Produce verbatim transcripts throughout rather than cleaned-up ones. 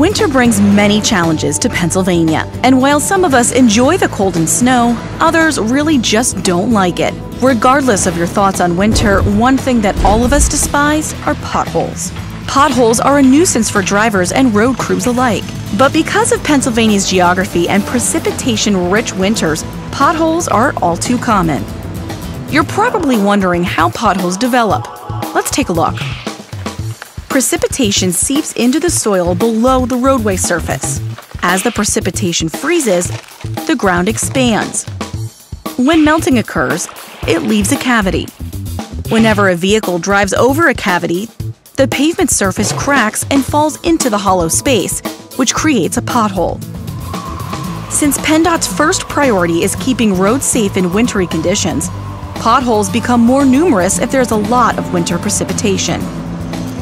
Winter brings many challenges to Pennsylvania, and while some of us enjoy the cold and snow, others really just don't like it. Regardless of your thoughts on winter, one thing that all of us despise are potholes. Potholes are a nuisance for drivers and road crews alike. But because of Pennsylvania's geography and precipitation-rich winters, potholes are all too common. You're probably wondering how potholes develop. Let's take a look. Precipitation seeps into the soil below the roadway surface. As the precipitation freezes, the ground expands. When melting occurs, it leaves a cavity. Whenever a vehicle drives over a cavity, the pavement surface cracks and falls into the hollow space, which creates a pothole. Since PennDOT's first priority is keeping roads safe in wintry conditions, potholes become more numerous if there's a lot of winter precipitation.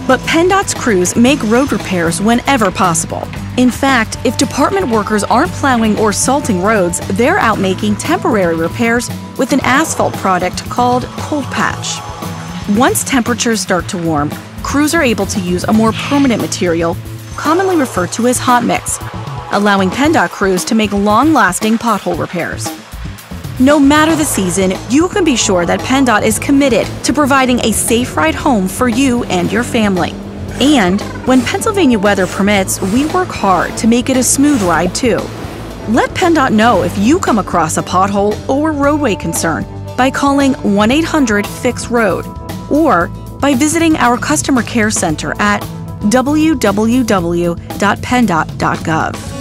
But PennDOT's crews make road repairs whenever possible. In fact, if department workers aren't plowing or salting roads, they're out making temporary repairs with an asphalt product called cold patch. Once temperatures start to warm, crews are able to use a more permanent material, commonly referred to as hot mix, allowing PennDOT crews to make long-lasting pothole repairs. No matter the season, you can be sure that PennDOT is committed to providing a safe ride home for you and your family. And when Pennsylvania weather permits, we work hard to make it a smooth ride too. Let PennDOT know if you come across a pothole or roadway concern by calling one eight hundred fix road or by visiting our customer care center at w w w dot penndot dot gov.